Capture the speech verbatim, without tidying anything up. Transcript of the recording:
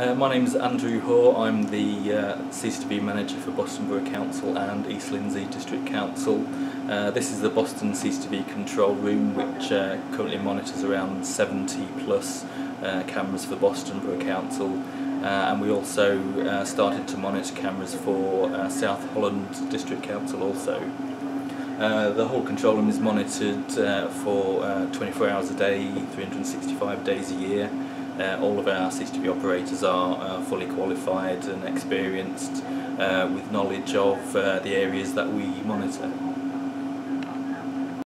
Uh, my name is Andrew Hoare. I'm the uh, C C D B manager for Boston Borough Council and East Lindsey District Council. Uh, this is the Boston C C D B control room, which uh, currently monitors around seventy plus uh, cameras for Boston Borough Council, uh, and we also uh, started to monitor cameras for uh, South Holland District Council also. Uh, the whole control room is monitored uh, for uh, twenty-four hours a day, three hundred and sixty-five days a year. Uh, all of our C C D B operators are uh, fully qualified and experienced uh, with knowledge of uh, the areas that we monitor.